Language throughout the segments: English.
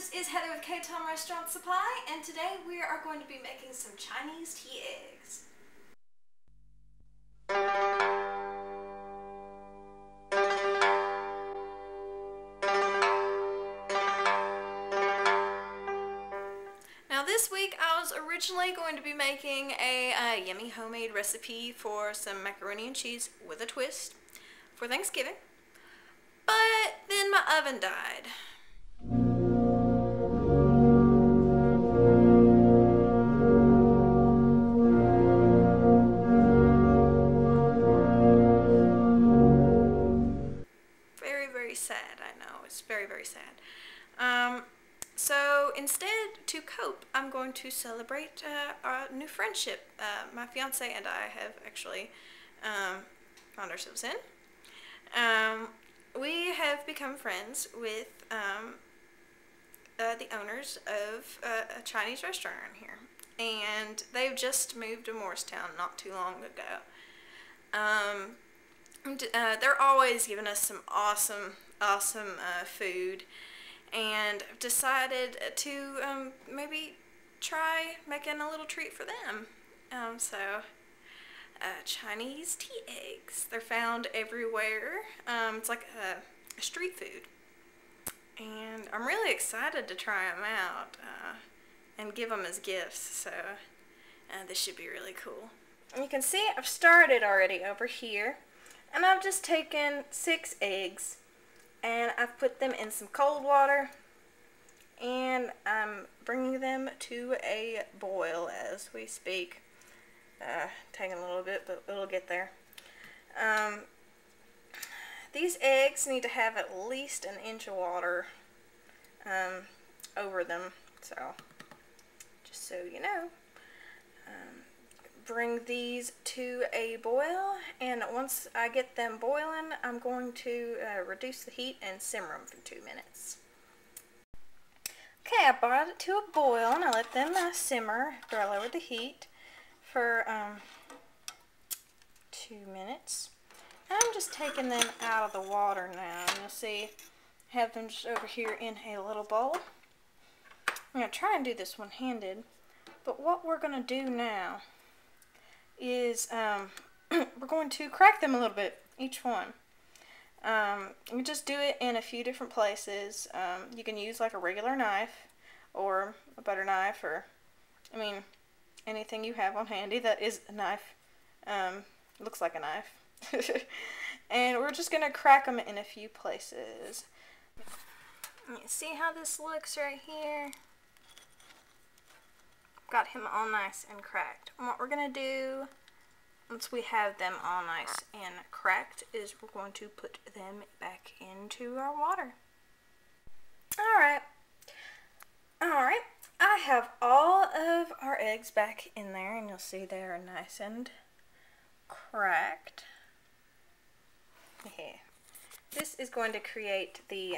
this is Heather with KaTom Restaurant Supply, and today we are going to be making some Chinese tea eggs. Now this week I was originally going to be making a yummy homemade recipe for some macaroni and cheese with a twist for Thanksgiving, but then my oven died. Very sad, I know. It's very, very sad. So instead, to cope, I'm going to celebrate our new friendship. My fiance and I have actually found ourselves in. We have become friends with the owners of a Chinese restaurant around here, and they've just moved to Morristown not too long ago. They're always giving us some awesome food, and I've decided to maybe try making a little treat for them. Chinese tea eggs. They're found everywhere. It's like a street food, and I'm really excited to try them out and give them as gifts, so this should be really cool. You can see I've started already over here, and I've just taken 6 eggs and I've put them in some cold water, and I'm bringing them to a boil as we speak. Taking a little bit, but it'll get there. These eggs need to have at least an inch of water over them, so just so you know. Bring these to a boil, and once I get them boiling, I'm going to reduce the heat and simmer them for 2 minutes. Okay, I brought it to a boil, and I let them simmer after I lowered the heat for 2 minutes. And I'm just taking them out of the water now. You'll see I have them just over here in a little bowl. I'm going to try and do this one-handed, but what we're going to do now is we're going to crack them a little bit, each one. You just do it in a few different places. You can use like a regular knife or a butter knife, or I mean anything you have on handy that is a knife, looks like a knife. And we're just gonna crack them in a few places. You see how this looks right here? Got him all nice and cracked. And what we're going to do, once we have them all nice and cracked, is we're going to put them back into our water. Alright, I have all of our eggs back in there, and you'll see they are nice and cracked. Yeah. This is going to create the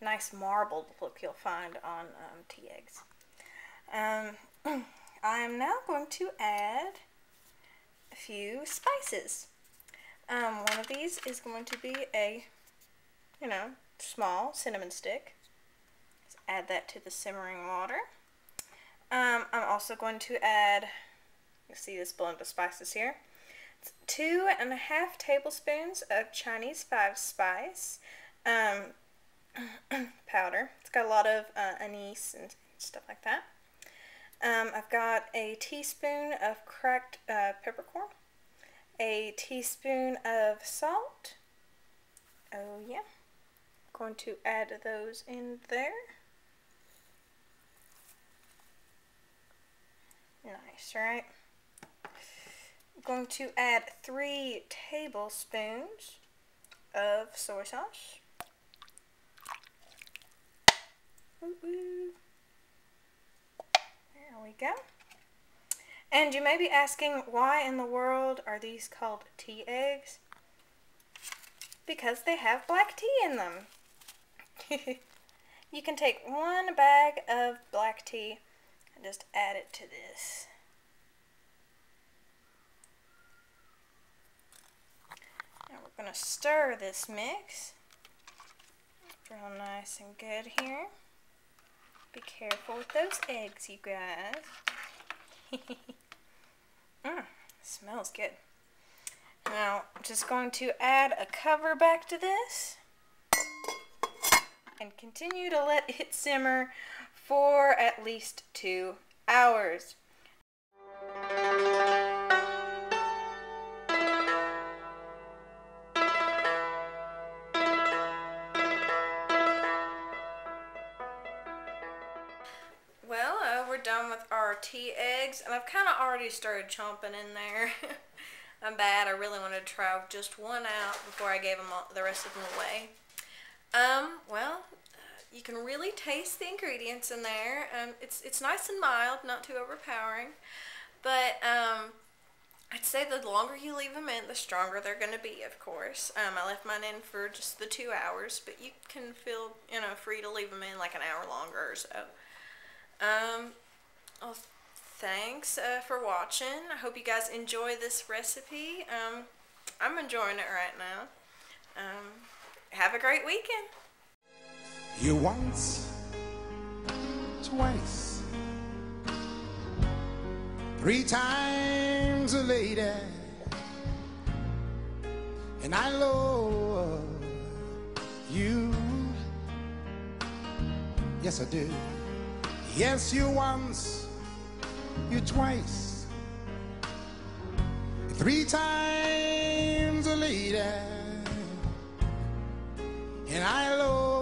nice marbled look you'll find on tea eggs. I am now going to add a few spices. One of these is going to be a, small cinnamon stick. Just add that to the simmering water. I'm also going to add, you see this blend of spices here. It's 2½ tablespoons of Chinese 5 spice powder. It's got a lot of anise and stuff like that. I've got a teaspoon of cracked peppercorn, a teaspoon of salt. Oh yeah, I'm going to add those in there. Nice, right? I'm going to add 3 tablespoons of soy sauce. Ooh-ooh. There we go. And you may be asking, why in the world are these called tea eggs? Because they have black tea in them. You can take 1 bag of black tea and just add it to this. Now we're going to stir this mix real nice and good here. Be careful with those eggs, you guys. Smells good. Now, I'm just going to add a cover back to this and continue to let it simmer for at least 2 hours. Well, we're done with our tea eggs, and I've kind of already started chomping in there. I'm bad. I really wanted to try just one out before I gave them all, the rest of them away. You can really taste the ingredients in there. It's nice and mild, not too overpowering. But I'd say the longer you leave them in, the stronger they're going to be, of course. I left mine in for just the 2 hours, but you can feel, you know, free to leave them in like an hour longer or so. Well, thanks for watching. I hope you guys enjoy this recipe. I'm enjoying it right now. Have a great weekend. You once, twice, 3 times a lady, and I love you. Yes, I do. Yes, you once, you twice, 3 times a lady, and I love